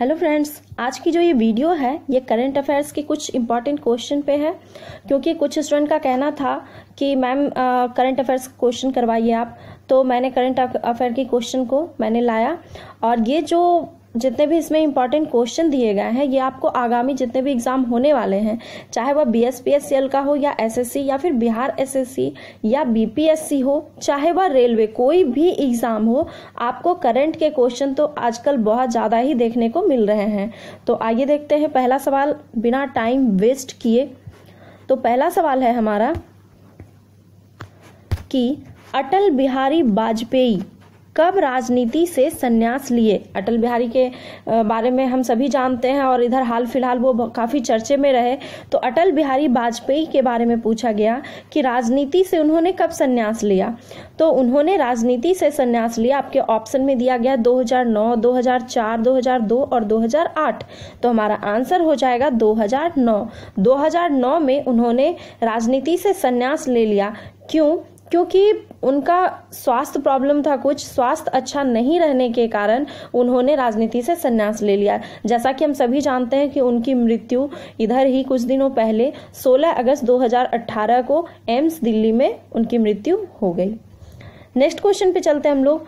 Hello friends, आज की जो ये वीडियो है ये करंट अफेयर्स के कुछ इम्पॉर्टेंट क्वेश्चन पे है, क्योंकि कुछ स्टूडेंट का कहना था कि मैम करंट अफेयर्स क्वेश्चन करवाइए आप, तो मैंने करंट अफेयर के क्वेश्चन को मैंने लाया। और ये जो जितने भी इसमें इम्पॉर्टेंट क्वेश्चन दिए गए हैं ये आपको आगामी जितने भी एग्जाम होने वाले हैं, चाहे वह BSPSCL का हो या SSC या फिर बिहार SSC या BPSC हो, चाहे वह रेलवे, कोई भी एग्जाम हो, आपको करंट के क्वेश्चन तो आजकल बहुत ज़्यादा ही देखने को मिल रहे हैं। तो आइए देखते हैं पहला सवाल बिना टाइम वेस्ट किए। तो पहला सवाल है हमारा कि अटल बिहारी वाजपेयी कब राजनीति से संन्यास लिए। अटल बिहारी के बारे में हम सभी जानते हैं और इधर हाल फिलहाल वो काफ़ी चर्चे में रहे। तो अटल बिहारी वाजपेयी के बारे में पूछा गया कि राजनीति से उन्होंने कब संन्यास लिया। तो उन्होंने राजनीति से संन्यास लिया, आपके ऑप्शन में दिया गया 2009, 2004, 2002 और 2008। तो हमारा आंसर हो जाएगा 2009। 2009 में उन्होंने राजनीति से संन्यास ले लिया। क्यों? क्योंकि उनका स्वास्थ्य प्रॉब्लम था, कुछ स्वास्थ्य अच्छा नहीं रहने के कारण उन्होंने राजनीति से संन्यास ले लिया। जैसा कि हम सभी जानते हैं कि उनकी मृत्यु इधर ही कुछ दिनों पहले 16 अगस्त 2018 को एम्स दिल्ली में उनकी मृत्यु हो गई। नेक्स्ट क्वेश्चन पे चलते हैं हम लोग।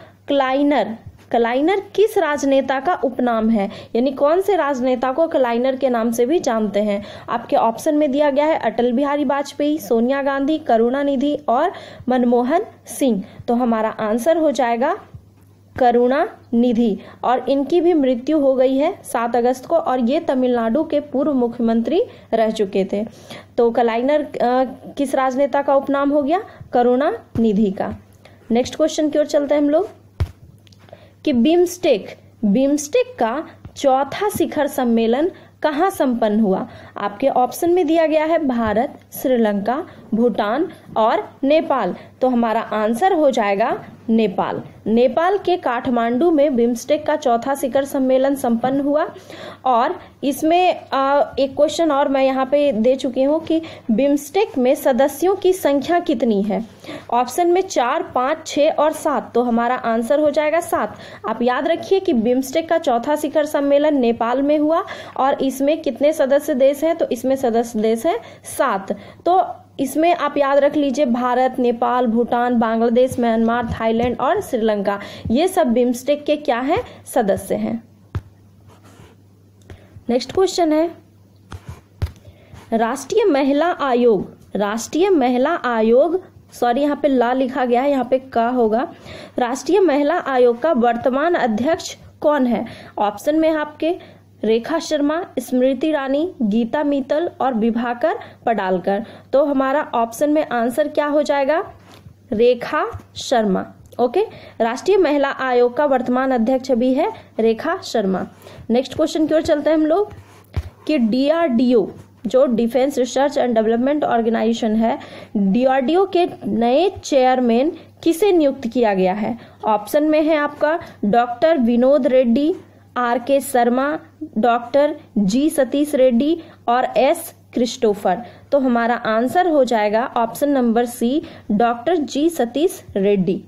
क्लाइनर किस राजनेता का उपनाम है, यानी कौन से राजनेता को क्लाइनर के नाम से भी जानते हैं। आपके ऑप्शन में दिया गया है अटल बिहारी वाजपेयी, सोनिया गांधी, करुणा निधि और मनमोहन सिंह। तो हमारा आंसर हो जाएगा करुणा निधि। और इनकी भी मृत्यु हो गई है 7 अगस्त को, और ये तमिलनाडु के पूर्व मुख्यमंत्री रह चुके थे। तो क्लाइनर किस राजनेता का उपनाम हो गया, करुणा निधि का। नेक्स्ट क्वेश्चन की ओर चलते हैं हम लोग कि बिम्सटेक का चौथा शिखर सम्मेलन कहाँ संपन्न हुआ। आपके ऑप्शन में दिया गया है भारत, श्रीलंका, भूटान और नेपाल। तो हमारा आंसर हो जाएगा नेपाल। नेपाल के काठमांडू में बिम्सटेक का चौथा शिखर सम्मेलन संपन्न हुआ। और इसमें एक क्वेश्चन और मैं यहाँ पे दे चुकी हूँ कि बिम्सटेक में सदस्यों की संख्या कितनी है। ऑप्शन में 4, 5, 6 और 7। तो हमारा आंसर हो जाएगा 7। आप याद रखिए कि बिम्सटेक का चौथा शिखर सम्मेलन नेपाल में हुआ और इसमें कितने सदस्य देश हैं, तो इसमें सदस्य देश हैं 7। तो इसमें आप याद रख लीजिए भारत, नेपाल, भूटान, बांग्लादेश, म्यांमार, थाईलैंड और श्रीलंका, ये सब बिम्सटेक के क्या हैं, सदस्य हैं। नेक्स्ट क्वेश्चन है राष्ट्रीय महिला आयोग का वर्तमान अध्यक्ष कौन है। ऑप्शन में आपके रेखा शर्मा, स्मृति ईरानी, गीता मित्तल और विभाकर पडालकर। तो हमारा ऑप्शन में आंसर क्या हो जाएगा, रेखा शर्मा। ओके, राष्ट्रीय महिला आयोग का वर्तमान अध्यक्ष भी है रेखा शर्मा। नेक्स्ट क्वेश्चन की ओर चलते हैं हम लोग कि DRDO जो defence research and development organisation है, DRDO के नए चेयरमैन किसे नियुक्त किया गया है। ऑप्शन में है आपका doctor Vinod Reddy, RK Sharma, doctor G Satish Reddy और S क्रिस्टोफर। तो हमारा आंसर हो जाएगा option number C, doctor G Satish Reddy.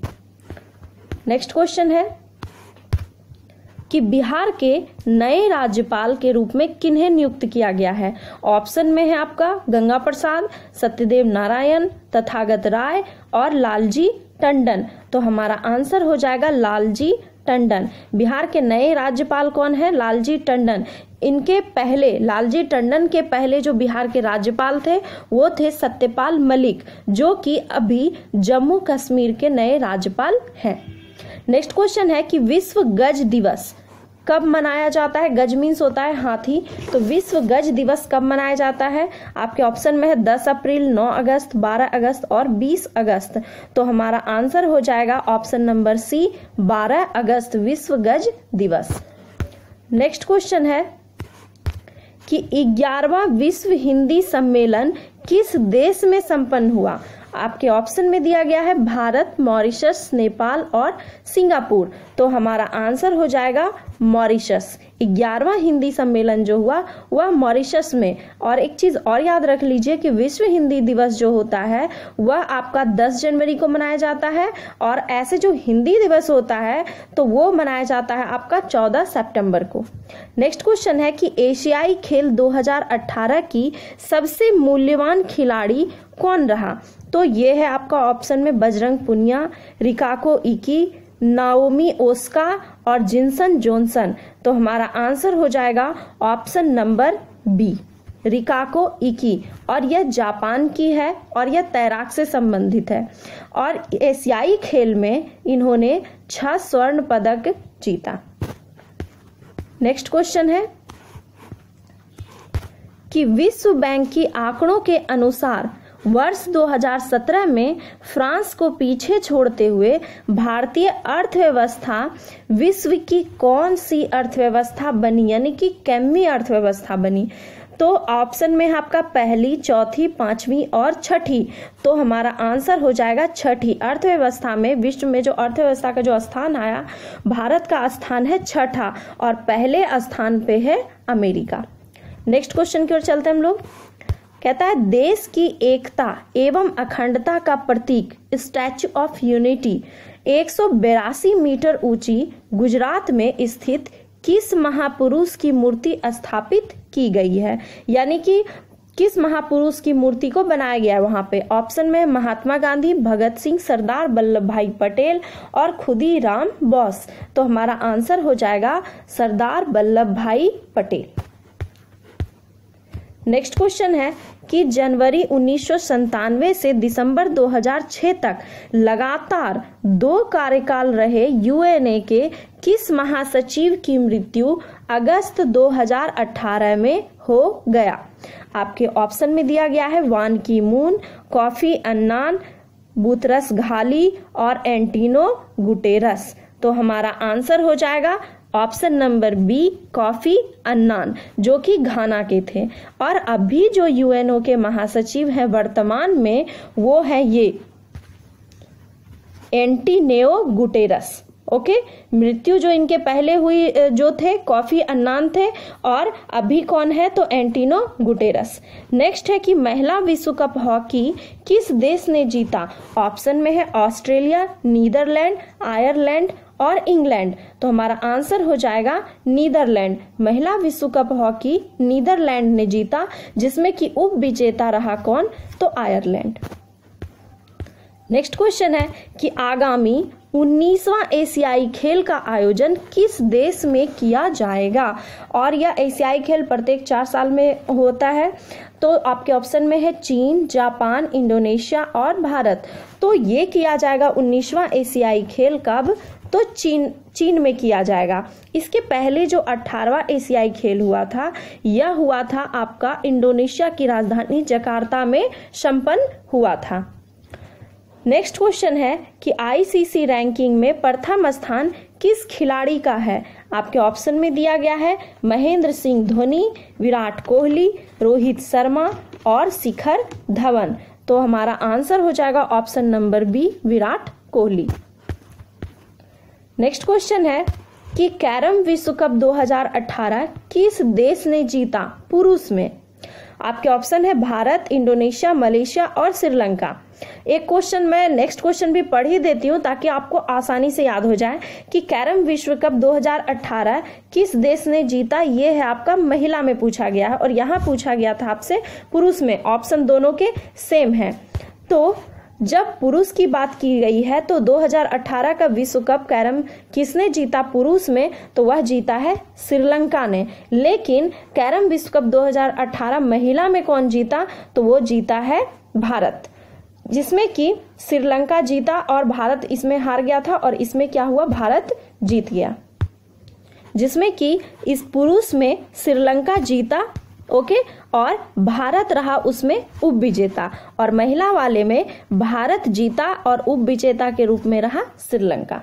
Next question है कि बिहार के नए राज्यपाल के रूप में किन्हें नियुक्त किया गया है। ऑप्शन में है आपका गंगा प्रसाद, सत्यदेव नारायण, तथागत राय और लालजी टंडन। तो हमारा आंसर हो जाएगा लालजी टंडन। बिहार के नए राज्यपाल कौन है, लालजी टंडन। इनके पहले, लालजी टंडन के पहले जो बिहार के राज्यपाल थे वो थे सत्यपाल मलिक, जो कि अभी जम्मू कश्मीर के नए राज्यपाल हैं। नेक्स्ट क्वेश्चन है कि विश्व गज दिवस कब मनाया जाता है। गज मीन्स होता है हाथी। तो विश्व गज दिवस कब मनाया जाता है। आपके ऑप्शन में है 10 अप्रैल, 9 अगस्त, 12 अगस्त और 20 अगस्त। तो हमारा आंसर हो जाएगा ऑप्शन नंबर C, 12 अगस्त, विश्व गज दिवस। नेक्स्ट क्वेश्चन है कि 11वां विश्व हिंदी सम्मेलन किस देश में संपन्न हुआ। आपके ऑप्शन में दिया गया है भारत, मॉरिशस, नेपाल और सिंगापुर। तो हमारा आंसर हो जाएगा मॉरिशस। 11वां हिंदी सम्मेलन जो हुआ वह मॉरिशस में। और एक चीज और याद रख लीजिए कि विश्व हिंदी दिवस जो होता है वह आपका 10 जनवरी को मनाया जाता है और ऐसे जो हिंदी दिवस होता है तो वो मनाया जाता है आपका 14 सितंबर को। नेक्स्ट क्वेश्चन है कि एशियाई खेल 2018 की सबसे मूल्यवान खिलाड़ी कौन रहा? तो ये है आपका ऑप्शन में Bajrang Punia, Rikako Ikee, Naomi Osaka और जिनसन जॉनसन। तो हमारा आंसर हो जाएगा option number B, Rikako Ikee. और यह जापान की है और यह तैराक से संबंधित है और एशियाई खेल में इन्होंने 6 स्वर्ण पदक जीता। नेक्स्ट क्वेश्चन है कि विश्व बैंक की आंकड़ों के अनुसार वर्ष 2017 में फ्रांस को पीछे छोड़ते हुए भारतीय अर्थव्यवस्था विश्व की कौन सी अर्थव्यवस्था बनी, यानी कि कैमी अर्थव्यवस्था बनी? तो ऑप्शन में है आपका पहली, चौथी, पांचवी और छठी। तो हमारा आंसर हो जाएगा छठी अर्थव्यवस्था में। विश्व में जो अर्थव्यवस्था का जो स्थान आया, भारत का स्थान है छठा और पहले स्थान पे है अमेरिका। नेक्स्ट क्वेश्चन की ओर चलते हैं हम लोग। कहता है देश की एकता एवं अखंडता का प्रतीक स्टैच्यू ऑफ यूनिटी 182 मीटर ऊंची गुजरात में स्थित किस महापुरुष की मूर्ति स्थापित की गई है, यानी कि किस महापुरुष की मूर्ति को बनाया गया है वहां पे? ऑप्शन में महात्मा गांधी, भगत सिंह, सरदार वल्लभ भाई पटेल और खुदीराम बोस। तो हमारा आंसर हो जाएगा सरदार वल्लभ भाई पटेल। नेक्स्ट क्वेश्चन है कि जनवरी 1997 से दिसंबर 2006 तक लगातार 2 कार्यकाल रहे यूएनए के किस महासचिव की मृत्यु अगस्त 2018 में हो गया? आपके ऑप्शन में दिया गया है Ban Ki Moon, Kofi Annan, Boutros Ghali और एंटोनियो गुटेरस। तो हमारा आंसर हो जाएगा option number B, Kofi Annan, जो कि घाना के थे। और अभी जो यूएनओ के महासचिव हैं वर्तमान में वो है ये एंटोनियो गुटेरस। ओके, मृत्यु जो इनके पहले हुई जो थे कोफी अन्नान थे और अभी कौन है तो एंटोनियो गुटेरस। नेक्स्ट है कि महिला विश्व कप हॉकी किस देश ने जीता? ऑप्शन में है ऑस्ट्रेलिया, नीदरलैंड, आयरलैंड और इंग्लैंड। तो हमारा आंसर हो जाएगा नीदरलैंड। महिला विश्व कप हॉकी नीदरलैंड ने जीता जिसमें कि उप विजेता रहा कौन तो आयरलैंड। नेक्स्ट क्वेश्चन है कि आगामी 19वां एशियाई खेल का आयोजन किस देश में किया जाएगा? और यह एशियाई खेल प्रत्येक 4 साल में होता है। तो आपके ऑप्शन में है चीन, जापान, इंडोनेशिया और भारत। तो ये किया जाएगा 19वां एशियाई खेल कब? तो चीन में किया जाएगा। इसके पहले जो 18वां एशियाई खेल हुआ था यह हुआ था आपका इंडोनेशिया की राजधानी जकार्ता में संपन्न हुआ था। नेक्स्ट क्वेश्चन है कि आईसीसी रैंकिंग में प्रथम स्थान किस खिलाड़ी का है? आपके ऑप्शन में दिया गया है महेंद्र सिंह धोनी, विराट कोहली, रोहित शर्मा और शिखर धवन। तो हमारा आंसर हो जाएगा option number B, Virat Kohli. Next question है कि कैरम विश्व कप 2018 किस देश ने जीता पुरुष में? आपके ऑप्शन है भारत, इंडोनेशिया, मलेशिया और श्रीलंका। एक क्वेश्चन मैं नेक्स्ट क्वेश्चन भी पढ़ ही देती हूँ ताकि आपको आसानी से याद हो जाए कि कैरम विश्व कप 2018 किस देश ने जीता। ये है आपका महिला में पूछा गया है और यहाँ पूछा गया था आपसे पुरुष में। ऑप्शन दोनों के सेम है। तो जब पुरुष की बात की गई है तो 2018 का विश्व कप कैरम किसने जीता पुरुष में? तो वह जीता है श्रीलंका ने। लेकिन कैरम विश्व कप 2018 महिला में कौन जीता? तो वो जीता है भारत, जिसमें कि श्रीलंका जीता और भारत इसमें हार गया था। और इसमें क्या हुआ, भारत जीत गया, जिसमें कि इस पुरुष में श्रीलंका जीता। ओके, और भारत रहा उसमें उप विजेता। और महिला वाले में भारत जीता और उप विजेता के रूप में रहा श्रीलंका।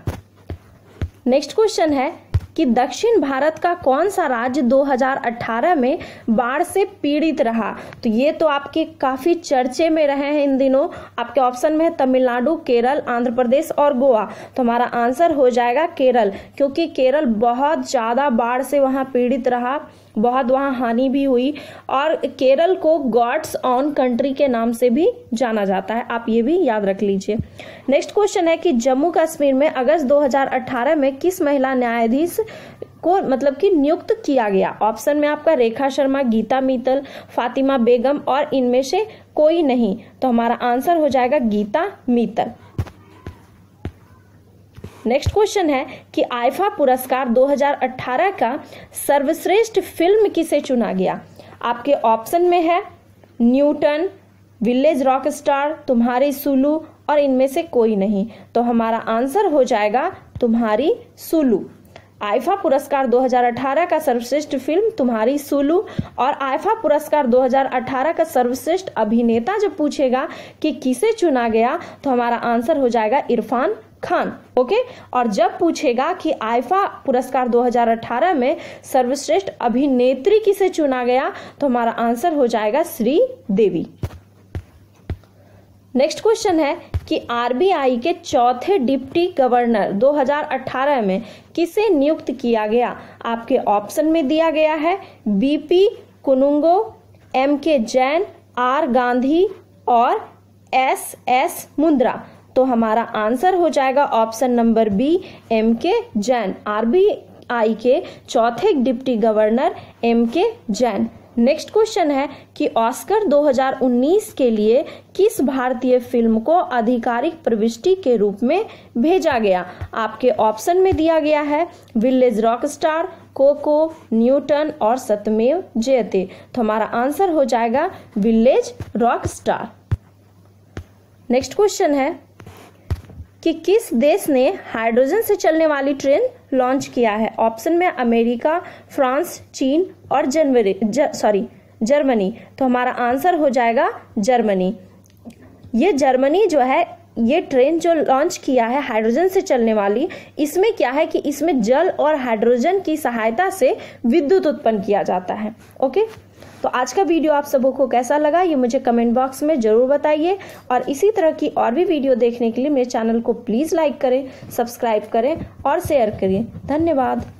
नेक्स्ट क्वेश्चन है कि दक्षिण भारत का कौन सा राज्य 2018 में बाढ़ से पीड़ित रहा, तो ये तो आपके काफी चर्चे में रहे हैं इन दिनों। आपके ऑप्शन में है तमिलनाडु, केरल, आंध्र प्रदेश और गोवा। तो हमारा आंसर हो जाएगा केरल, क्योंकि केरल बहुत ज्यादा बाढ़ से वहां पीड़ित रहा, बहुत वहां हानि भी हुई और केरल को गॉड्स ऑन कंट्री के नाम से भी जाना जाता है, आप ये भी याद रख लीजिए। नेक्स्ट क्वेश्चन है कि जम्मू कश्मीर में अगस्त 2018 में किस महिला न्यायाधीश को मतलब कि नियुक्त किया गया। ऑप्शन में आपका रेखा शर्मा, गीता मित्तल, फातिमा बेगम और इनमें से कोई नहीं। तो हमारा आंसर हो जाएगा गीता मित्तल। नेक्स्ट क्वेश्चन है कि आईफा पुरस्कार 2018 का सर्वश्रेष्ठ फिल्म किसे चुना गया। आपके ऑप्शन में है न्यूटन, विलेज रॉकस्टार, तुम्हारी सुलू और इनमें से कोई नहीं। तो हमारा आंसर हो जाएगा तुम्हारी सुलू। आईफा पुरस्कार 2018 का सर्वश्रेष्ठ फिल्म तुम्हारी सुलू। और आईफा पुरस्कार 2018 का सर्वश्रेष्ठ अभिनेता जब पूछेगा कि किसे चुना गया तो हमारा आंसर हो जाएगा इरफान खान। ओके, और जब पूछेगा कि आईफा पुरस्कार 2018 में सर्वश्रेष्ठ अभिनेत्री किसे चुना गया तो हमारा आंसर हो जाएगा श्री देवी। नेक्स्ट क्वेश्चन है कि आरबीआई के चौथे डिप्टी गवर्नर 2018 में किसे नियुक्त किया गया। आपके ऑप्शन में दिया गया है BP Kanungo, MK Jain, R Gandhi और एसएस मुंद्रा। तो हमारा आंसर हो जाएगा option number B MK Jain. RBI के चौथे deputy governor MK Jain. Next question है कि ऑस्कर 2019 के लिए किस भारतीय फिल्म को आधिकारिक प्रविष्टि के रूप में भेजा गया। आपके ऑप्शन में दिया गया है विलेज रॉकस्टार, कोको, न्यूटन और सत्यमेव जयते। तो हमारा आंसर हो जाएगा विलेज रॉकस्टार। नेक्स्ट क्वेश्चन है कि किस देश ने हाइड्रोजन से चलने वाली ट्रेन लॉन्च किया है। ऑप्शन में अमेरिका, फ्रांस, चीन और जर्मनी। तो हमारा आंसर हो जाएगा जर्मनी। ये जर्मनी जो है, ये ट्रेन जो लॉन्च किया है हाइड्रोजन से चलने वाली, इसमें क्या है कि इसमें जल और हाइड्रोजन की सहायता से विद्युत उत्पन्न किया जाता है। ओके, तो आज का वीडियो आप सबों को कैसा लगा ये मुझे कमेंट बॉक्स में जरूर बताइए और इसी तरह की और भी वीडियो देखने के लिए मेरे चैनल को प्लीज़ लाइक करें, सब्सक्राइब करें और शेयर करें। धन्यवाद।